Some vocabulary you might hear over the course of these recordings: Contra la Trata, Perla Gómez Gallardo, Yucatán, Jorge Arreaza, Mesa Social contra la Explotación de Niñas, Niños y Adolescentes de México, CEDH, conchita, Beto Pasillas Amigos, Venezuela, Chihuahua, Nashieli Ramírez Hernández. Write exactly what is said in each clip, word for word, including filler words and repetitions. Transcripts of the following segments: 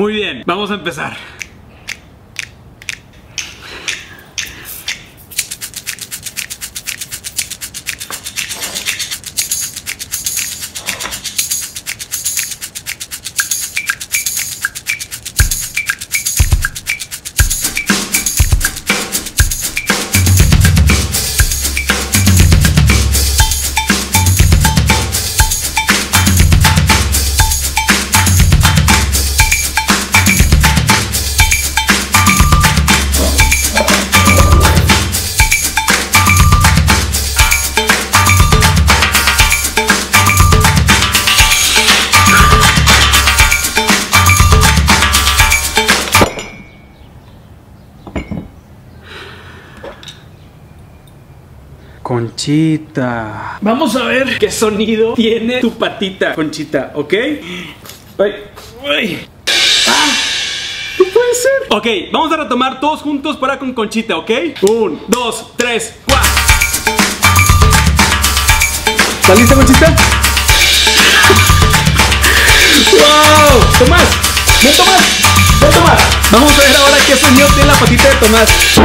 Muy bien, vamos a empezar. Conchita. Vamos a ver qué sonido tiene tu patita, Conchita, ¿ok? Ay, ay. Ah, ¿qué puede ser? Ok, vamos a retomar todos juntos para con Conchita, ¿ok? Un, dos, tres, cuatro. ¿Estás lista, Conchita? ¡Wow! Tomás, ven Tomás, ven Tomás. Vamos a ver ahora qué sonido tiene la patita de Tomás.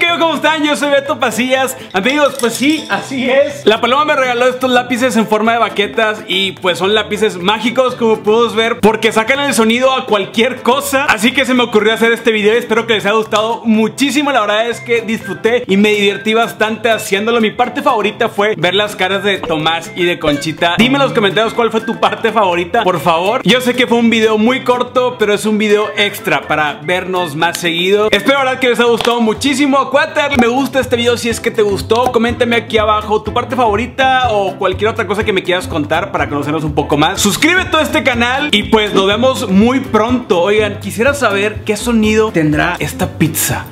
Hey, ¿cómo están? Yo soy Beto Pasillas. Amigos, pues sí, así es. La paloma me regaló estos lápices en forma de baquetas y pues son lápices mágicos, como puedes ver, porque sacan el sonido a cualquier cosa. Así que se me ocurrió hacer este video. Espero que les haya gustado muchísimo. La verdad es que disfruté y me divertí bastante haciéndolo. Mi parte favorita fue ver las caras de Tomás y de Conchita. Dime en los comentarios cuál fue tu parte favorita, por favor. Yo sé que fue un video muy corto, pero es un video extra para vernos más seguido. Espero, la verdad, que les haya gustado muchísimo. Acuérdate darle me gusta a este video si es que te gustó. Coméntame aquí abajo tu parte favorita o cualquier otra cosa que me quieras contar para conocernos un poco más. Suscríbete a este canal y pues nos vemos muy pronto. Oigan, quisiera saber qué sonido tendrá esta pizza.